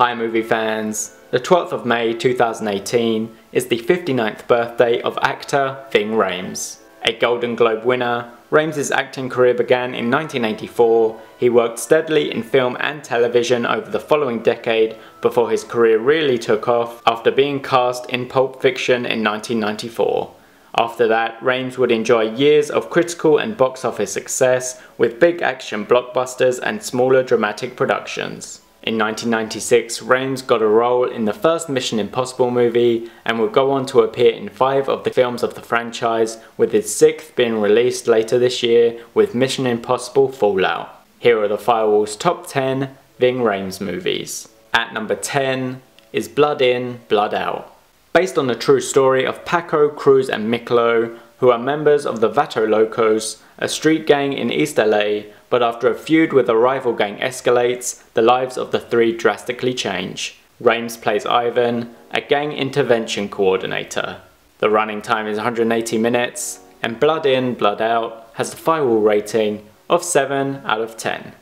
Hi movie fans, the 12th of May 2018 is the 59th birthday of actor Ving Rhames. A Golden Globe winner, Rhames' acting career began in 1984. He worked steadily in film and television over the following decade before his career really took off after being cast in Pulp Fiction in 1994. After that, Rhames would enjoy years of critical and box office success with big action blockbusters and smaller dramatic productions. In 1996, Rhames got a role in the first Mission Impossible movie and would go on to appear in 5 of the films of the franchise, with his 6th being released later this year with Mission Impossible Fallout. Here are the Firewall's top 10 Ving Rhames movies. At number 10 is Blood In, Blood Out. Based on the true story of Paco, Cruz and Miklo, who are members of the Vato Locos, a street gang in East LA, but after a feud with a rival gang escalates, the lives of the three drastically change. Rhames plays Ivan, a gang intervention coordinator. The running time is 180 minutes, and Blood In, Blood Out has the Firewall rating of 7 out of 10.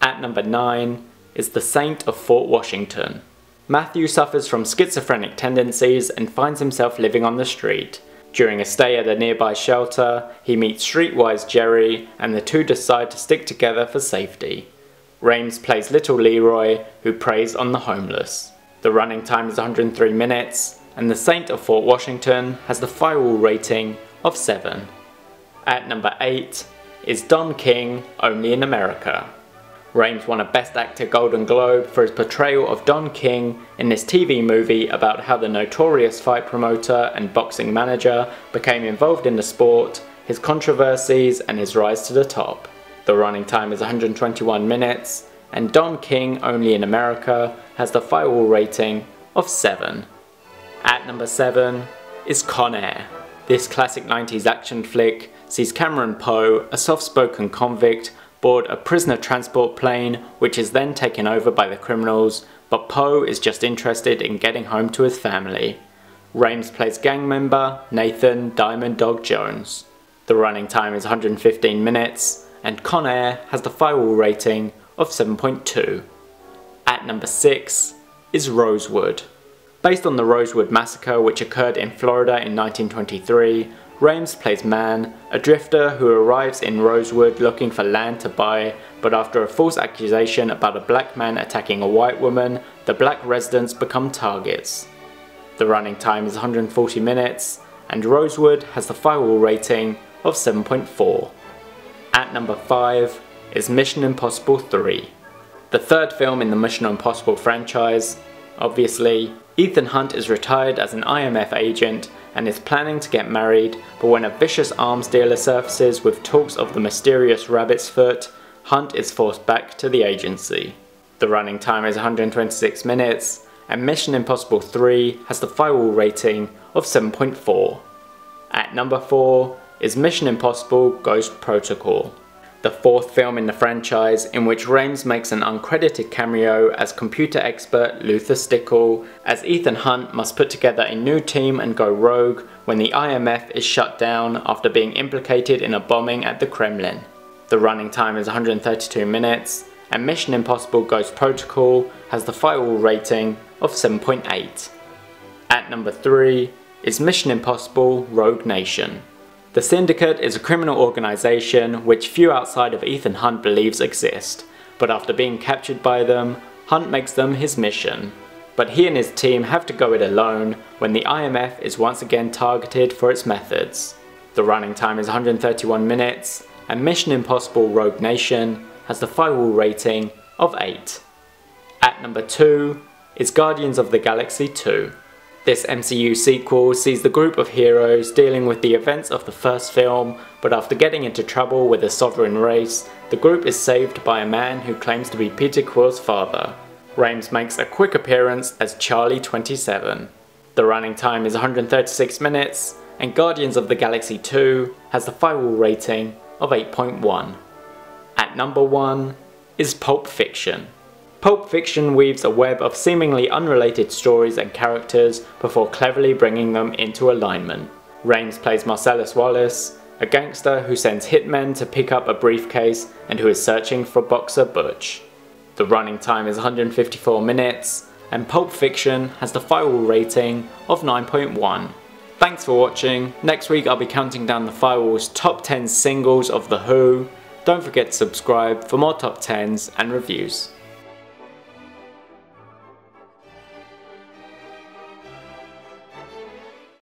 At number 9 is The Saint of Fort Washington. Matthew suffers from schizophrenic tendencies and finds himself living on the street. During a stay at a nearby shelter, he meets streetwise Jerry, and the two decide to stick together for safety. Rhames plays Little Leroy, who preys on the homeless. The running time is 103 minutes, and The Saint of Fort Washington has the Firewall rating of 7. At number 8 is Don King, Only in America. Rhames won a Best Actor Golden Globe for his portrayal of Don King in this TV movie about how the notorious fight promoter and boxing manager became involved in the sport, his controversies and his rise to the top. The running time is 121 minutes, and Don King, Only in America has the Firewall rating of 7. At number 7 is Con Air. This classic 90s action flick sees Cameron Poe, a soft-spoken convict, board a prisoner transport plane, which is then taken over by the criminals, but Poe is just interested in getting home to his family. Rhames plays gang member Nathan Diamond Dog Jones. The running time is 115 minutes, and Con Air has the Firewall rating of 7.2. At number 6 is Rosewood. Based on the Rosewood massacre, which occurred in Florida in 1923, Rhames plays Man, a drifter who arrives in Rosewood looking for land to buy, but after a false accusation about a black man attacking a white woman, the black residents become targets. The running time is 140 minutes, and Rosewood has the Firewall rating of 7.4. At number 5 is Mission Impossible 3. The third film in the Mission Impossible franchise. Obviously, Ethan Hunt is retired as an IMF agent and is planning to get married, but when a vicious arms dealer surfaces with talks of the mysterious rabbit's foot, Hunt is forced back to the agency. The running time is 126 minutes, and Mission Impossible 3 has the Firewall rating of 7.4. At number 4 is Mission Impossible Ghost Protocol. The fourth film in the franchise, in which Rhames makes an uncredited cameo as computer expert Luther Stickle, as Ethan Hunt must put together a new team and go rogue when the IMF is shut down after being implicated in a bombing at the Kremlin. The running time is 132 minutes, and Mission Impossible Ghost Protocol has the Firewall rating of 7.8. At number 3 is Mission Impossible Rogue Nation. The Syndicate is a criminal organization which few outside of Ethan Hunt believes exist, but after being captured by them, Hunt makes them his mission. But he and his team have to go it alone when the IMF is once again targeted for its methods. The running time is 131 minutes, and Mission Impossible Rogue Nation has the Firewall rating of 8. At number 2 is Guardians of the Galaxy 2. This MCU sequel sees the group of heroes dealing with the events of the first film, but after getting into trouble with a sovereign race, the group is saved by a man who claims to be Peter Quill's father. Rhames makes a quick appearance as Charlie 27. The running time is 136 minutes, and Guardians of the Galaxy 2 has the Firewall rating of 8.1. At number 1 is Pulp Fiction. Pulp Fiction weaves a web of seemingly unrelated stories and characters before cleverly bringing them into alignment. Rhames plays Marcellus Wallace, a gangster who sends hitmen to pick up a briefcase and who is searching for boxer Butch. The running time is 154 minutes, and Pulp Fiction has the Firewall rating of 9.1. Thanks for watching. Next week I'll be counting down the Firewall's top 10 singles of The Who. Don't forget to subscribe for more top 10s and reviews.